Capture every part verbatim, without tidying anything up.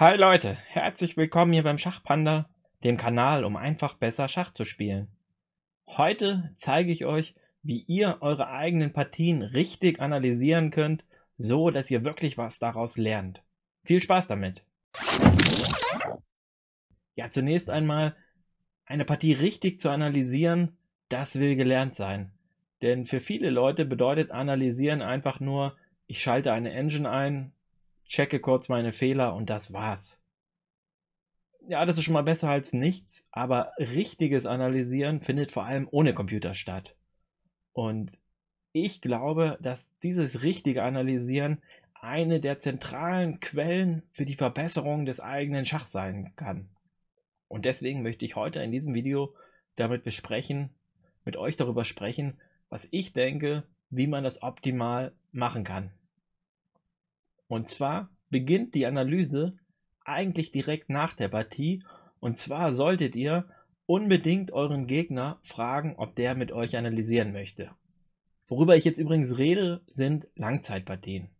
Hi Leute, herzlich willkommen hier beim Schachpanda, dem Kanal, um einfach besser Schach zu spielen. Heute zeige ich euch, wie ihr eure eigenen Partien richtig analysieren könnt, so dass ihr wirklich was daraus lernt. Viel Spaß damit! Ja, zunächst einmal, eine Partie richtig zu analysieren, das will gelernt sein. Denn für viele Leute bedeutet analysieren einfach nur, ich schalte eine Engine ein, checke kurz meine Fehler und das war's. Ja, das ist schon mal besser als nichts, aber richtiges Analysieren findet vor allem ohne Computer statt. Und ich glaube, dass dieses richtige Analysieren eine der zentralen Quellen für die Verbesserung des eigenen Schach sein kann. Und deswegen möchte ich heute in diesem Video damit besprechen, mit euch darüber sprechen, was ich denke, wie man das optimal machen kann. Und zwar beginnt die Analyse eigentlich direkt nach der Partie, und zwar solltet ihr unbedingt euren Gegner fragen, ob der mit euch analysieren möchte. Worüber ich jetzt übrigens rede, sind Langzeitpartien.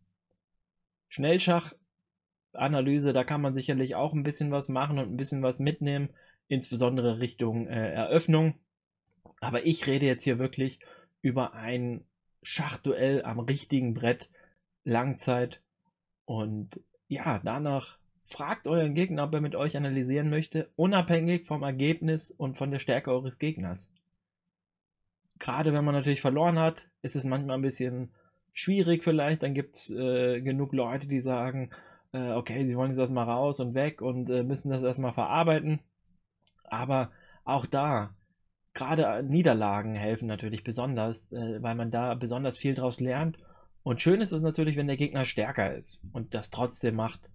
Schnellschachanalyse, da kann man sicherlich auch ein bisschen was machen und ein bisschen was mitnehmen, insbesondere Richtung äh, Eröffnung. Aber ich rede jetzt hier wirklich über ein Schachduell am richtigen Brett, Langzeit. Und ja, danach fragt euren Gegner, ob er mit euch analysieren möchte, unabhängig vom Ergebnis und von der Stärke eures Gegners. Gerade wenn man natürlich verloren hat, ist es manchmal ein bisschen schwierig vielleicht, dann gibt es äh, genug Leute, die sagen, äh, okay, sie wollen jetzt erstmal raus und weg und äh, müssen das erstmal verarbeiten. Aber auch da, gerade Niederlagen helfen natürlich besonders, äh, weil man da besonders viel draus lernt. Und schön ist es natürlich, wenn der Gegner stärker ist und das trotzdem macht.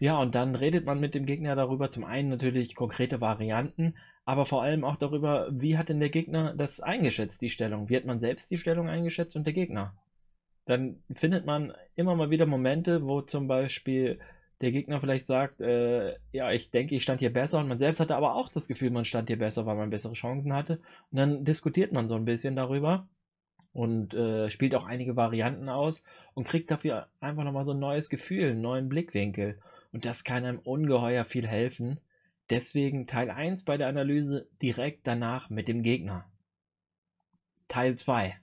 Ja, und dann redet man mit dem Gegner darüber, zum einen natürlich konkrete Varianten, aber vor allem auch darüber, wie hat denn der Gegner das eingeschätzt, die Stellung? Wie hat man selbst die Stellung eingeschätzt und der Gegner? Dann findet man immer mal wieder Momente, wo zum Beispiel der Gegner vielleicht sagt, äh, ja, ich denke, ich stand hier besser, und man selbst hatte aber auch das Gefühl, man stand hier besser, weil man bessere Chancen hatte. Und dann diskutiert man so ein bisschen darüber. Und äh, spielt auch einige Varianten aus und kriegt dafür einfach nochmal so ein neues Gefühl, einen neuen Blickwinkel. Und das kann einem ungeheuer viel helfen. Deswegen Teil eins bei der Analyse direkt danach mit dem Gegner. Teil zwei.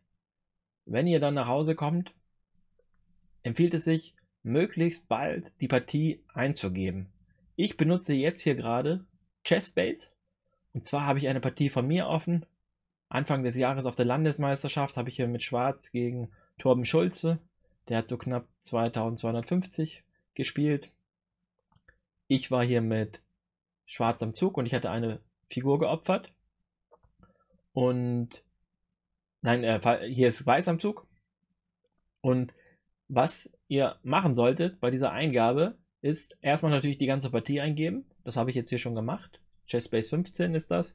Wenn ihr dann nach Hause kommt, empfiehlt es sich, möglichst bald die Partie einzugeben. Ich benutze jetzt hier gerade Chessbase. Und zwar habe ich eine Partie von mir offen. Anfang des Jahres auf der Landesmeisterschaft habe ich hier mit Schwarz gegen Torben Schulze. Der hat so knapp zweitausendzweihundertfünfzig gespielt. Ich war hier mit Schwarz am Zug und ich hatte eine Figur geopfert. Und nein, äh, hier ist Weiß am Zug. Und was ihr machen solltet bei dieser Eingabe ist erstmal natürlich die ganze Partie eingeben. Das habe ich jetzt hier schon gemacht. Chessbase fünfzehn ist das.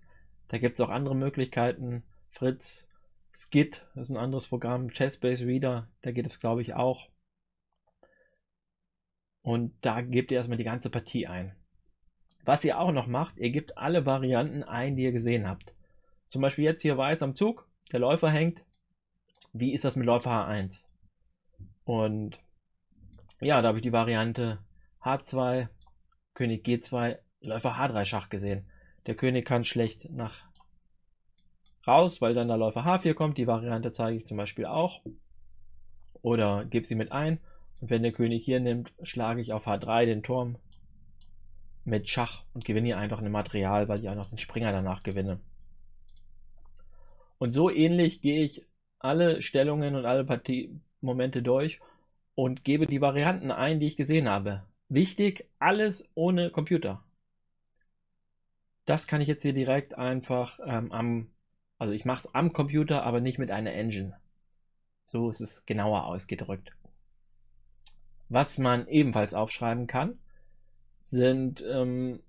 Da gibt es auch andere Möglichkeiten, Fritz, Skid, das ist ein anderes Programm, Chessbase Reader, da geht es glaube ich auch. Und da gebt ihr erstmal die ganze Partie ein. Was ihr auch noch macht, ihr gebt alle Varianten ein, die ihr gesehen habt. Zum Beispiel jetzt hier Weiß am Zug, der Läufer hängt. Wie ist das mit Läufer H eins? Und ja, da habe ich die Variante H zwei, König G zwei, Läufer H drei Schach gesehen. Der König kann schlecht nach raus, weil dann der Läufer H vier kommt. Die Variante zeige ich zum Beispiel auch. Oder gebe sie mit ein. Und wenn der König hier nimmt, schlage ich auf H drei den Turm mit Schach und gewinne hier einfach ein Material, weil ich auch noch den Springer danach gewinne. Und so ähnlich gehe ich alle Stellungen und alle Partiemomente durch und gebe die Varianten ein, die ich gesehen habe. Wichtig, alles ohne Computer. Das kann ich jetzt hier direkt einfach ähm, am, also ich mache es am Computer, aber nicht mit einer Engine. So ist es genauer ausgedrückt. Was man ebenfalls aufschreiben kann, sind ähm,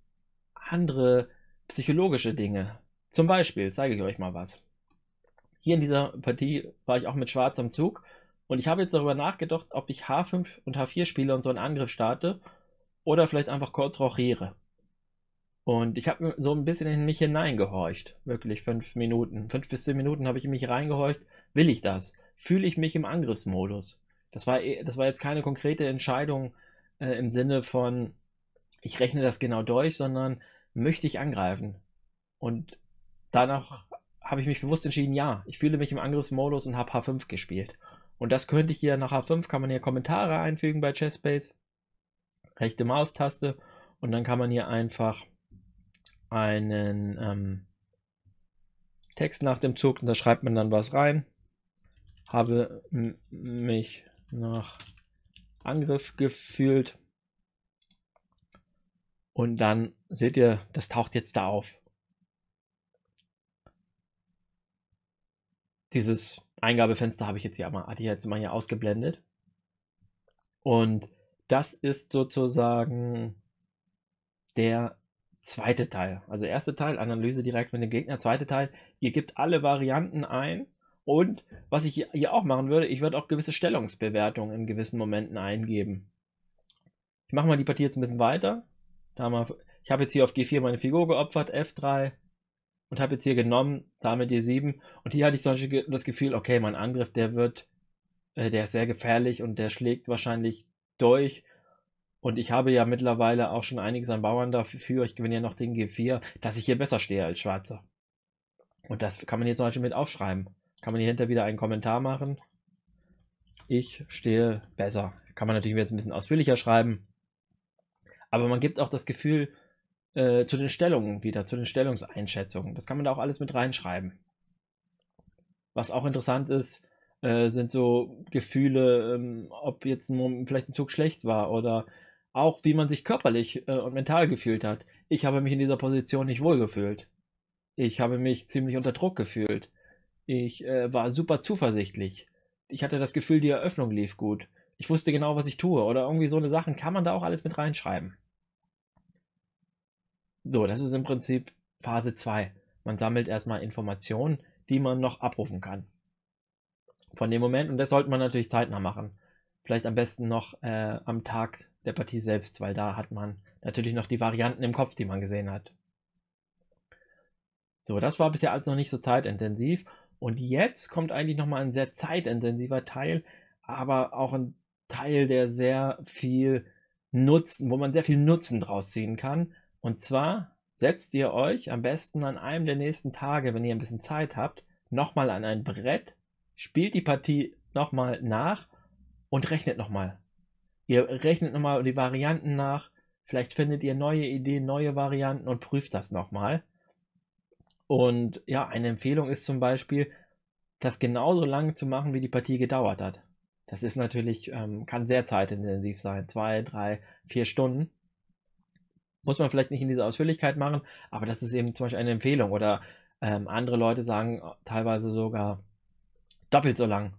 andere psychologische Dinge. Zum Beispiel zeige ich euch mal was. Hier in dieser Partie war ich auch mit Schwarz am Zug und ich habe jetzt darüber nachgedacht, ob ich H fünf und H vier spiele und so einen Angriff starte oder vielleicht einfach kurz rochiere. Und ich habe so ein bisschen in mich hineingehorcht, wirklich fünf Minuten, fünf bis zehn Minuten habe ich in mich reingehorcht, will ich das? Fühle ich mich im Angriffsmodus? Das war, das war jetzt keine konkrete Entscheidung äh, im Sinne von, ich rechne das genau durch, sondern möchte ich angreifen? Und danach habe ich mich bewusst entschieden, ja, ich fühle mich im Angriffsmodus und habe H fünf gespielt. Und das könnte ich hier nach H fünf, kann man hier Kommentare einfügen bei Chessbase, rechte Maustaste, und dann kann man hier einfach einen ähm, Text nach dem Zug, und da schreibt man dann was rein. Habe mich nach Angriff gefühlt. Und dann seht ihr, das taucht jetzt da auf. Dieses Eingabefenster habe ich jetzt hier mal, hatte ich jetzt mal hier ausgeblendet. Und das ist sozusagen der zweite Teil. Also erste Teil, Analyse direkt mit dem Gegner. Zweite Teil, ihr gebt alle Varianten ein. Und was ich hier auch machen würde, ich würde auch gewisse Stellungsbewertungen in gewissen Momenten eingeben. Ich mache mal die Partie jetzt ein bisschen weiter. Da haben wir, ich habe jetzt hier auf G vier meine Figur geopfert, F drei. Und habe jetzt hier genommen, Dame D sieben, und hier hatte ich zum Beispiel das Gefühl, okay, mein Angriff, der wird, äh, der ist sehr gefährlich und der schlägt wahrscheinlich durch. Und ich habe ja mittlerweile auch schon einiges an Bauern dafür, ich gewinne ja noch den G vier, dass ich hier besser stehe als Schwarzer. Und das kann man hier zum Beispiel mit aufschreiben. Kann man hier hinter wieder einen Kommentar machen. Ich stehe besser. Kann man natürlich jetzt ein bisschen ausführlicher schreiben. Aber man gibt auch das Gefühl, Äh, zu den Stellungen wieder, zu den Stellungseinschätzungen. Das kann man da auch alles mit reinschreiben. Was auch interessant ist, äh, sind so Gefühle, ähm, ob jetzt ein, vielleicht ein Zug schlecht war oder auch, wie man sich körperlich äh, und mental gefühlt hat. Ich habe mich in dieser Position nicht wohl gefühlt. Ich habe mich ziemlich unter Druck gefühlt. Ich äh, war super zuversichtlich. Ich hatte das Gefühl, die Eröffnung lief gut. Ich wusste genau, was ich tue. Oder irgendwie so eine Sachen kann man da auch alles mit reinschreiben. So, das ist im Prinzip Phase zwei. Man sammelt erstmal Informationen, die man noch abrufen kann. Von dem Moment, und das sollte man natürlich zeitnah machen. Vielleicht am besten noch äh, am Tag der Partie selbst, weil da hat man natürlich noch die Varianten im Kopf, die man gesehen hat. So, das war bisher alles noch nicht so zeitintensiv. Und jetzt kommt eigentlich nochmal ein sehr zeitintensiver Teil, aber auch ein Teil, der sehr viel Nutzen, wo man sehr viel Nutzen draus ziehen kann. Und zwar setzt ihr euch am besten an einem der nächsten Tage, wenn ihr ein bisschen Zeit habt, nochmal an ein Brett, spielt die Partie nochmal nach und rechnet nochmal. Ihr rechnet nochmal die Varianten nach, vielleicht findet ihr neue Ideen, neue Varianten und prüft das nochmal. Und ja, eine Empfehlung ist zum Beispiel, das genauso lang zu machen, wie die Partie gedauert hat. Das ist natürlich, ähm, kann sehr zeitintensiv sein, zwei, drei, vier Stunden. Muss man vielleicht nicht in dieser Ausführlichkeit machen, aber das ist eben zum Beispiel eine Empfehlung. Oder ähm, andere Leute sagen teilweise sogar doppelt so lang.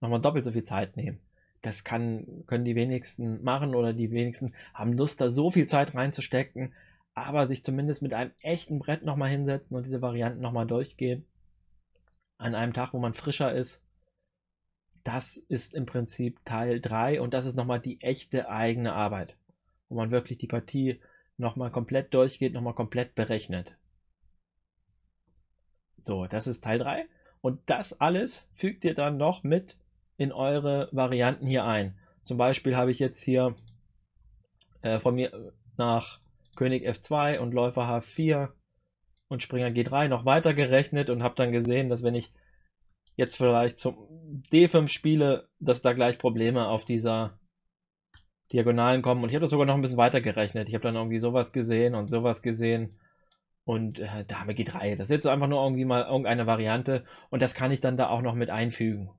Nochmal doppelt so viel Zeit nehmen. Das kann, können die wenigsten machen oder die wenigsten haben Lust, da so viel Zeit reinzustecken, aber sich zumindest mit einem echten Brett nochmal hinsetzen und diese Varianten nochmal durchgehen. An einem Tag, wo man frischer ist. Das ist im Prinzip Teil drei und das ist nochmal die echte eigene Arbeit, wo man wirklich die Partie nochmal komplett durchgeht, nochmal komplett berechnet. So, das ist Teil drei. Und das alles fügt ihr dann noch mit in eure Varianten hier ein. Zum Beispiel habe ich jetzt hier äh, von mir nach König F zwei und Läufer H vier und Springer G drei noch weiter gerechnet und habe dann gesehen, dass wenn ich jetzt vielleicht zum D fünf spiele, dass da gleich Probleme auf dieser Diagonalen kommen, und ich habe das sogar noch ein bisschen weiter gerechnet. Ich habe dann irgendwie sowas gesehen und sowas gesehen und äh, Dame G drei. Das ist jetzt so einfach nur irgendwie mal irgendeine Variante und das kann ich dann da auch noch mit einfügen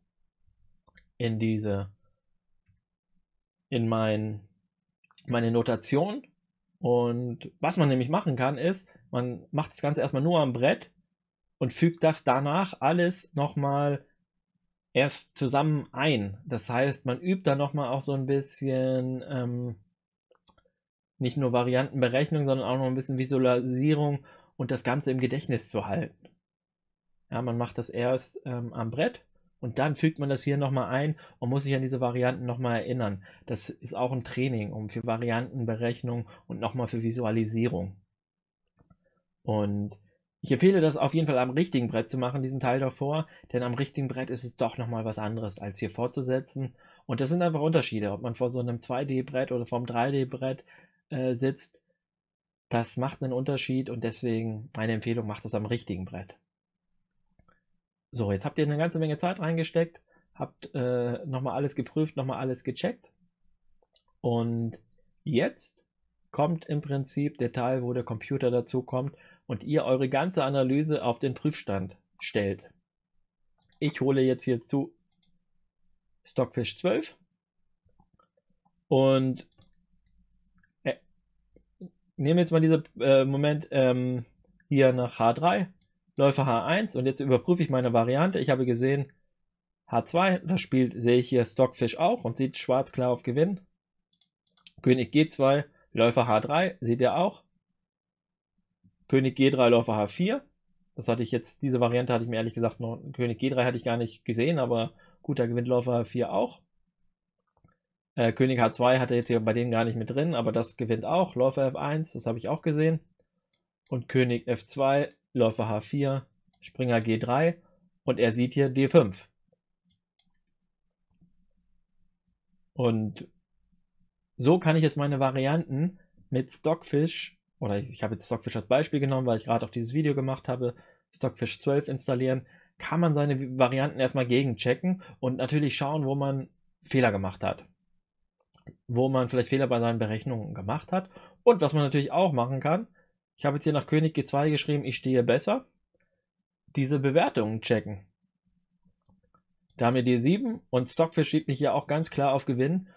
in diese, in mein, meine Notation. Und was man nämlich machen kann ist, man macht das Ganze erstmal nur am Brett und fügt das danach alles nochmal erst zusammen ein. Das heißt, man übt da nochmal auch so ein bisschen ähm, nicht nur Variantenberechnung, sondern auch noch ein bisschen Visualisierung und das Ganze im Gedächtnis zu halten. Ja, man macht das erst ähm, am Brett und dann fügt man das hier nochmal ein und muss sich an diese Varianten nochmal erinnern. Das ist auch ein Training um für Variantenberechnung und nochmal für Visualisierung. Und ich empfehle das auf jeden Fall am richtigen Brett zu machen, diesen Teil davor, denn am richtigen Brett ist es doch nochmal was anderes, als hier fortzusetzen. Und das sind einfach Unterschiede, ob man vor so einem zwei D Brett oder vom drei D Brett äh, sitzt, das macht einen Unterschied und deswegen meine Empfehlung, macht es am richtigen Brett. So, jetzt habt ihr eine ganze Menge Zeit reingesteckt, habt äh, nochmal alles geprüft, nochmal alles gecheckt und jetzt kommt im Prinzip der Teil, wo der Computer dazu kommt und ihr eure ganze Analyse auf den Prüfstand stellt. Ich hole jetzt hier zu Stockfish zwölf und äh, nehme jetzt mal diesen äh, Moment ähm, hier nach H drei, Läufer H eins und jetzt überprüfe ich meine Variante. Ich habe gesehen H zwei, das spielt, sehe ich hier Stockfish auch und sieht schwarz klar auf Gewinn. König G zwei, Läufer H drei, seht ihr auch. König G drei, Läufer H vier. Das hatte ich jetzt, diese Variante hatte ich mir ehrlich gesagt noch, König G drei hatte ich gar nicht gesehen, aber gut, da gewinnt Läufer H vier auch. Äh, König H zwei hatte jetzt hier bei denen gar nicht mit drin, aber das gewinnt auch. Läufer F eins, das habe ich auch gesehen. Und König F zwei, Läufer H vier, Springer G drei und er sieht hier D fünf. Und so kann ich jetzt meine Varianten mit Stockfish, oder ich habe jetzt Stockfish als Beispiel genommen, weil ich gerade auch dieses Video gemacht habe, Stockfish zwölf installieren, kann man seine Varianten erstmal gegenchecken und natürlich schauen, wo man Fehler gemacht hat. Wo man vielleicht Fehler bei seinen Berechnungen gemacht hat. Und was man natürlich auch machen kann, ich habe jetzt hier nach König G zwei geschrieben, ich stehe besser, diese Bewertungen checken. Da haben wir D sieben und Stockfish schiebt mich hier auch ganz klar auf Gewinn.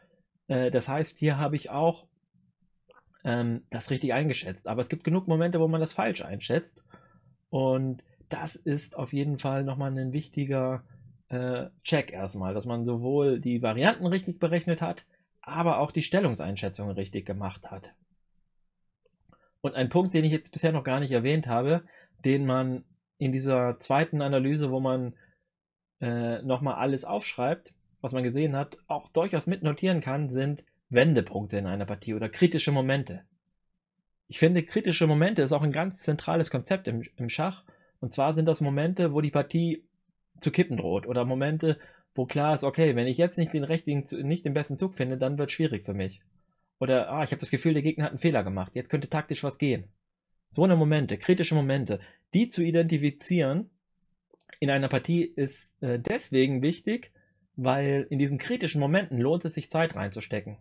Das heißt, hier habe ich auch ähm, das richtig eingeschätzt. Aber es gibt genug Momente, wo man das falsch einschätzt. Und das ist auf jeden Fall nochmal ein wichtiger äh, Check erstmal, dass man sowohl die Varianten richtig berechnet hat, aber auch die Stellungseinschätzung richtig gemacht hat. Und ein Punkt, den ich jetzt bisher noch gar nicht erwähnt habe, den man in dieser zweiten Analyse, wo man äh, nochmal alles aufschreibt, was man gesehen hat, auch durchaus mitnotieren kann, sind Wendepunkte in einer Partie oder kritische Momente. Ich finde, kritische Momente ist auch ein ganz zentrales Konzept im, im Schach. Und zwar sind das Momente, wo die Partie zu kippen droht oder Momente, wo klar ist, okay, wenn ich jetzt nicht den richtigen, nicht den besten Zug finde, dann wird es schwierig für mich. Oder, ah, ich habe das Gefühl, der Gegner hat einen Fehler gemacht, jetzt könnte taktisch was gehen. So eine Momente, kritische Momente, die zu identifizieren in einer Partie ist äh, deswegen wichtig, weil in diesen kritischen Momenten lohnt es sich, Zeit reinzustecken.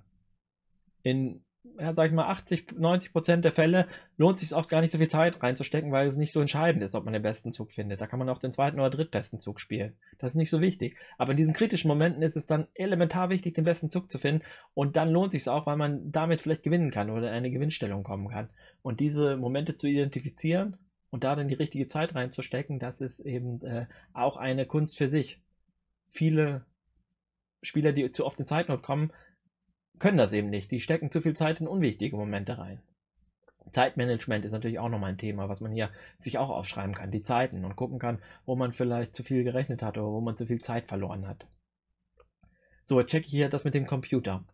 In, ja, sag ich mal, achtzig, neunzig Prozent der Fälle lohnt es sich oft gar nicht so viel Zeit reinzustecken, weil es nicht so entscheidend ist, ob man den besten Zug findet. Da kann man auch den zweiten oder drittbesten Zug spielen. Das ist nicht so wichtig. Aber in diesen kritischen Momenten ist es dann elementar wichtig, den besten Zug zu finden. Und dann lohnt es sich auch, weil man damit vielleicht gewinnen kann oder in eine Gewinnstellung kommen kann. Und diese Momente zu identifizieren und da dann die richtige Zeit reinzustecken, das ist eben äh, auch eine Kunst für sich. Viele Spieler, die zu oft in Zeitnot kommen, können das eben nicht. Die stecken zu viel Zeit in unwichtige Momente rein. Zeitmanagement ist natürlich auch nochmal ein Thema, was man hier sich auch aufschreiben kann, die Zeiten und gucken kann, wo man vielleicht zu viel gerechnet hat oder wo man zu viel Zeit verloren hat. So, jetzt checke ich hier das mit dem Computer.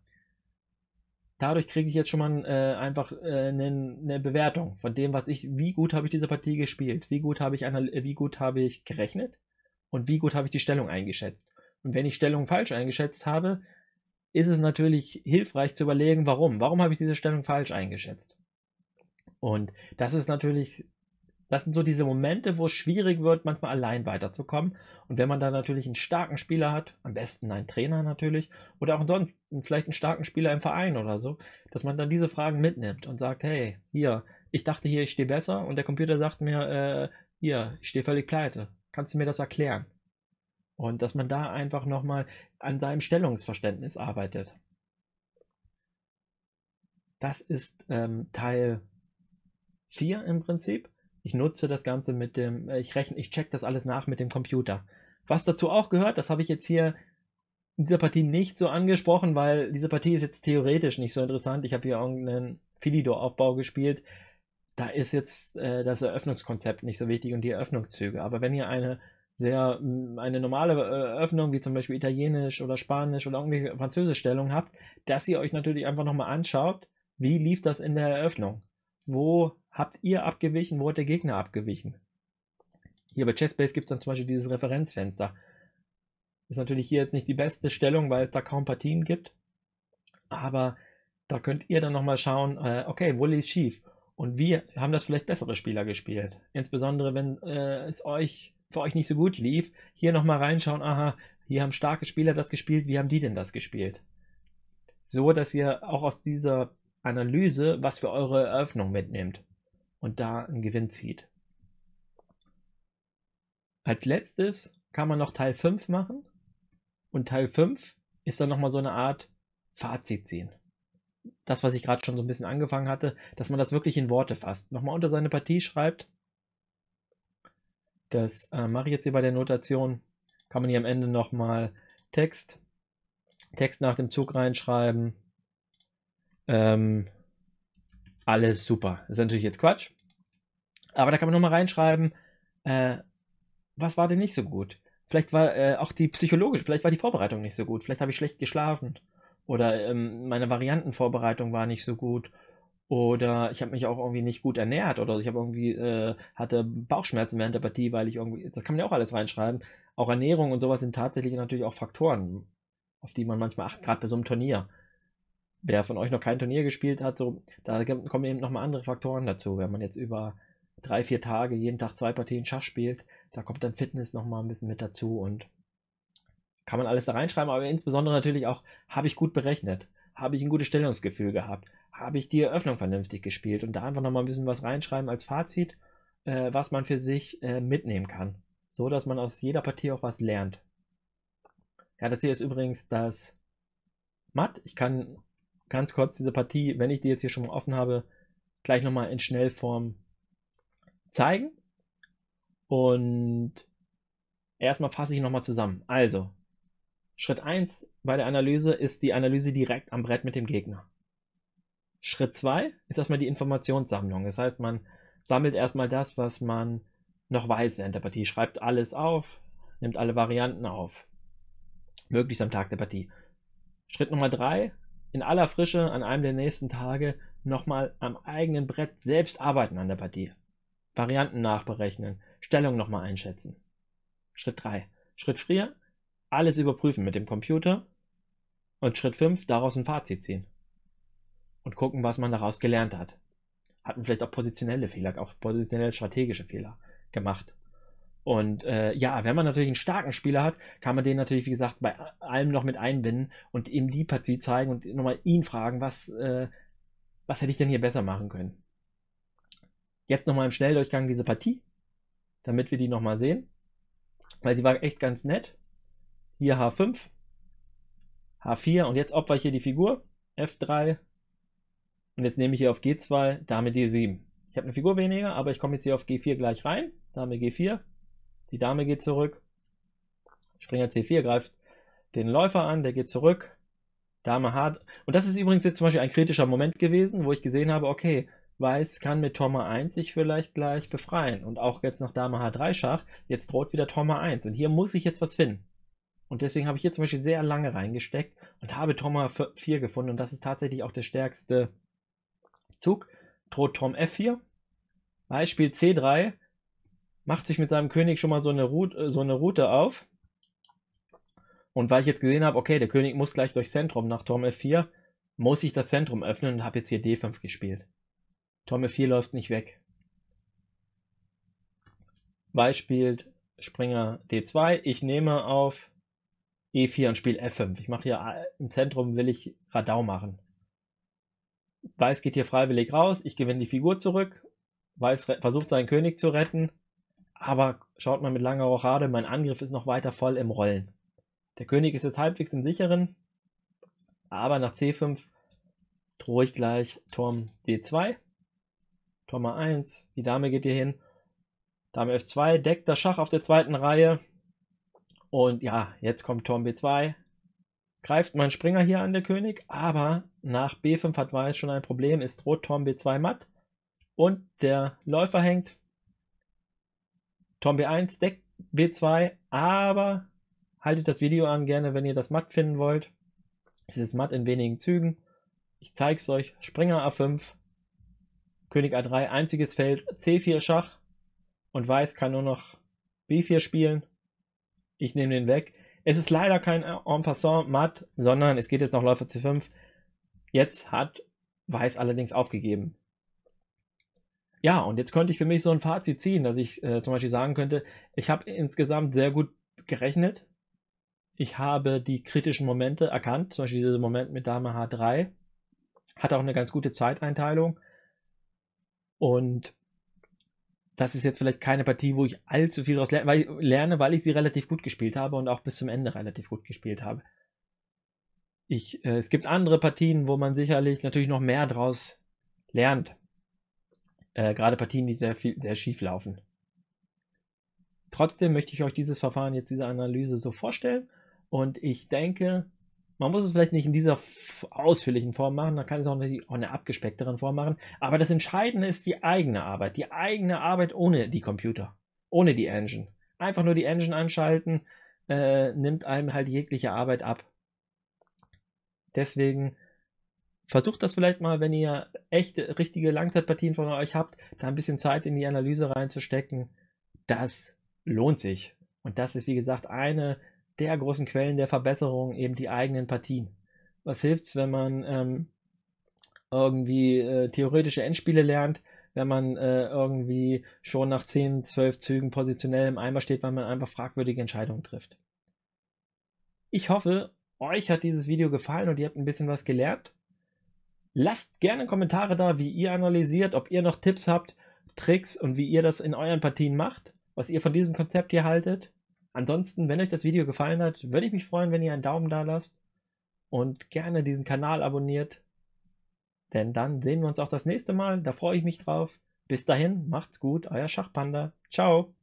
Dadurch kriege ich jetzt schon mal äh, einfach äh, eine, eine Bewertung von dem, was ich, wie gut habe ich diese Partie gespielt, wie gut habe ich, wie gut habe ich gerechnet und wie gut habe ich die Stellung eingeschätzt. Und wenn ich Stellung falsch eingeschätzt habe, ist es natürlich hilfreich zu überlegen, warum. Warum habe ich diese Stellung falsch eingeschätzt? Und das ist natürlich, das sind so diese Momente, wo es schwierig wird, manchmal allein weiterzukommen. Und wenn man da natürlich einen starken Spieler hat, am besten einen Trainer natürlich, oder auch sonst vielleicht einen starken Spieler im Verein oder so, dass man dann diese Fragen mitnimmt und sagt, hey, hier, ich dachte hier, ich stehe besser und der Computer sagt mir, äh, hier, ich stehe völlig pleite. Kannst du mir das erklären? Und dass man da einfach nochmal an seinem Stellungsverständnis arbeitet. Das ist ähm, Teil vier im Prinzip. Ich nutze das Ganze mit dem, äh, ich rechne, ich check das alles nach mit dem Computer. Was dazu auch gehört, das habe ich jetzt hier in dieser Partie nicht so angesprochen, weil diese Partie ist jetzt theoretisch nicht so interessant. Ich habe hier irgendeinen Philidor-Aufbau gespielt. Da ist jetzt äh, das Eröffnungskonzept nicht so wichtig und die Eröffnungszüge. Aber wenn ihr eine sehr eine normale Eröffnung, wie zum Beispiel Italienisch oder Spanisch oder irgendwelche Französischstellung habt, dass ihr euch natürlich einfach nochmal anschaut, wie lief das in der Eröffnung? Wo habt ihr abgewichen, wo hat der Gegner abgewichen? Hier bei Chessbase gibt es dann zum Beispiel dieses Referenzfenster. Ist natürlich hier jetzt nicht die beste Stellung, weil es da kaum Partien gibt, aber Da könnt ihr dann nochmal schauen, äh, okay, wo liegt schief? Und wie haben das vielleicht bessere Spieler gespielt? Insbesondere, wenn äh, es euch für euch nicht so gut lief, hier nochmal reinschauen, aha, hier haben starke Spieler das gespielt, wie haben die denn das gespielt? So, dass ihr auch aus dieser Analyse was für eure Eröffnung mitnehmt und da einen Gewinn zieht. Als letztes kann man noch Teil fünf machen und Teil fünf ist dann nochmal so eine Art Fazit ziehen. Das, was ich gerade schon so ein bisschen angefangen hatte, dass man das wirklich in Worte fasst. Nochmal unter seine Partie schreibt, das äh, mache ich jetzt hier bei der Notation, kann man hier am Ende nochmal Text, Text nach dem Zug reinschreiben. Ähm, alles super. Das ist natürlich jetzt Quatsch. Aber da kann man nochmal reinschreiben, äh, was war denn nicht so gut? Vielleicht war äh, auch die psychologische, vielleicht war die Vorbereitung nicht so gut, vielleicht habe ich schlecht geschlafen. Oder ähm, meine Variantenvorbereitung war nicht so gut. Oder ich habe mich auch irgendwie nicht gut ernährt. Oder ich habe irgendwie äh, hatte Bauchschmerzen während der Partie, weil ich irgendwie... Das kann man ja auch alles reinschreiben. Auch Ernährung und sowas sind tatsächlich natürlich auch Faktoren, auf die man manchmal achtet, gerade bei so einem Turnier. Wer von euch noch kein Turnier gespielt hat, so, da kommen eben nochmal andere Faktoren dazu. Wenn man jetzt über drei, vier Tage jeden Tag zwei Partien Schach spielt, da kommt dann Fitness nochmal ein bisschen mit dazu und... Kann man alles da reinschreiben, aber insbesondere natürlich auch, habe ich gut berechnet? Habe ich ein gutes Stellungsgefühl gehabt? Habe ich die Eröffnung vernünftig gespielt? Und da einfach nochmal ein bisschen was reinschreiben als Fazit, äh, was man für sich äh, mitnehmen kann. So, dass man aus jeder Partie auch was lernt. Ja, das hier ist übrigens das Matt. Ich kann ganz kurz diese Partie, wenn ich die jetzt hier schon mal offen habe, gleich nochmal in Schnellform zeigen. Und erstmal fasse ich nochmal zusammen. Also, Schritt eins bei der Analyse ist die Analyse direkt am Brett mit dem Gegner. Schritt zwei ist erstmal die Informationssammlung. Das heißt, man sammelt erstmal das, was man noch weiß während der Partie. Schreibt alles auf, nimmt alle Varianten auf. Möglichst am Tag der Partie. Schritt Nummer drei, in aller Frische an einem der nächsten Tage nochmal am eigenen Brett selbst arbeiten an der Partie. Varianten nachberechnen, Stellung nochmal einschätzen. Schritt drei. Schritt vier. Alles überprüfen mit dem Computer und Schritt fünf, daraus ein Fazit ziehen und gucken, was man daraus gelernt hat. Hat man vielleicht auch positionelle Fehler, auch positionelle strategische Fehler gemacht. Und äh, ja, wenn man natürlich einen starken Spieler hat, kann man den natürlich, wie gesagt, bei allem noch mit einbinden und ihm die Partie zeigen und nochmal ihn fragen, was, äh, was hätte ich denn hier besser machen können. Jetzt nochmal im Schnelldurchgang diese Partie, damit wir die nochmal sehen, weil sie war echt ganz nett. Hier H fünf, H vier und jetzt opfer ich hier die Figur, F drei und jetzt nehme ich hier auf G zwei, Dame D sieben. Ich habe eine Figur weniger, aber ich komme jetzt hier auf G vier gleich rein, Dame G vier, die Dame geht zurück, Springer C vier greift den Läufer an, der geht zurück, Dame H. Und das ist übrigens jetzt zum Beispiel ein kritischer Moment gewesen, wo ich gesehen habe, okay, Weiß kann mit Turm A eins sich vielleicht gleich befreien und auch jetzt nach Dame H drei Schach, jetzt droht wieder Turm A eins und hier muss ich jetzt was finden. Und deswegen habe ich hier zum Beispiel sehr lange reingesteckt und habe Turm H vier gefunden. Und das ist tatsächlich auch der stärkste Zug. Droht Turm F vier. Weiß spielt C drei. Macht sich mit seinem König schon mal so eine Route, so eine Route auf. Und weil ich jetzt gesehen habe, okay, der König muss gleich durch Zentrum nach Turm F vier, muss ich das Zentrum öffnen und habe jetzt hier D fünf gespielt. Turm F vier läuft nicht weg. Weiß spielt Springer D zwei. Ich nehme auf E vier und spiele F fünf. Ich mache hier im Zentrum, will ich Radau machen. Weiß geht hier freiwillig raus. Ich gewinne die Figur zurück. Weiß versucht seinen König zu retten. Aber schaut mal mit langer Rochade, mein Angriff ist noch weiter voll im Rollen. Der König ist jetzt halbwegs im Sicheren. Aber nach C fünf drohe ich gleich Turm D zwei. Turm A eins. Die Dame geht hier hin. Dame F zwei. Deckt das Schach auf der zweiten Reihe. Und ja, jetzt kommt Turm B zwei, greift mein Springer hier an, der König, aber nach B fünf hat Weiß schon ein Problem, es droht Turm B zwei matt und der Läufer hängt, Turm B eins deckt B zwei, aber haltet das Video an gerne, wenn ihr das matt finden wollt, es ist matt in wenigen Zügen, ich zeige es euch, Springer A fünf, König A drei, einziges Feld, C vier Schach und Weiß kann nur noch B vier spielen. Ich nehme den weg. Es ist leider kein En passant matt, sondern es geht jetzt noch Läufer C fünf. Jetzt hat Weiß allerdings aufgegeben. Ja, und jetzt könnte ich für mich so ein Fazit ziehen, dass ich äh, zum Beispiel sagen könnte, ich habe insgesamt sehr gut gerechnet. Ich habe die kritischen Momente erkannt, zum Beispiel dieser Moment mit Dame H drei. Hat auch eine ganz gute Zeiteinteilung. Und das ist jetzt vielleicht keine Partie, wo ich allzu viel daraus lerne, weil ich, lerne, weil ich sie relativ gut gespielt habe und auch bis zum Ende relativ gut gespielt habe. Ich, äh, es gibt andere Partien, wo man sicherlich natürlich noch mehr draus lernt. Äh, gerade Partien, die sehr, viel, sehr schief laufen. Trotzdem möchte ich euch dieses Verfahren, jetzt diese Analyse so vorstellen. Und ich denke, man muss es vielleicht nicht in dieser ausführlichen Form machen, man kann es auch in einer abgespeckteren Form machen. Aber das Entscheidende ist die eigene Arbeit. Die eigene Arbeit ohne die Computer, ohne die Engine. Einfach nur die Engine anschalten, äh, nimmt einem halt jegliche Arbeit ab. Deswegen versucht das vielleicht mal, wenn ihr echte, richtige Langzeitpartien von euch habt, da ein bisschen Zeit in die Analyse reinzustecken. Das lohnt sich. Und das ist, wie gesagt, eine der großen Quellen der Verbesserung, eben die eigenen Partien. Was hilft's, wenn man ähm, irgendwie äh, theoretische Endspiele lernt, wenn man äh, irgendwie schon nach zehn, zwölf Zügen positionell im Eimer steht, weil man einfach fragwürdige Entscheidungen trifft. Ich hoffe, euch hat dieses Video gefallen und ihr habt ein bisschen was gelernt. Lasst gerne Kommentare da, wie ihr analysiert, ob ihr noch Tipps habt, Tricks und wie ihr das in euren Partien macht, was ihr von diesem Konzept hier haltet. Ansonsten, wenn euch das Video gefallen hat, würde ich mich freuen, wenn ihr einen Daumen da lasst und gerne diesen Kanal abonniert, denn dann sehen wir uns auch das nächste Mal, da freue ich mich drauf. Bis dahin, macht's gut, euer Schachpanda. Ciao!